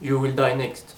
You will die next.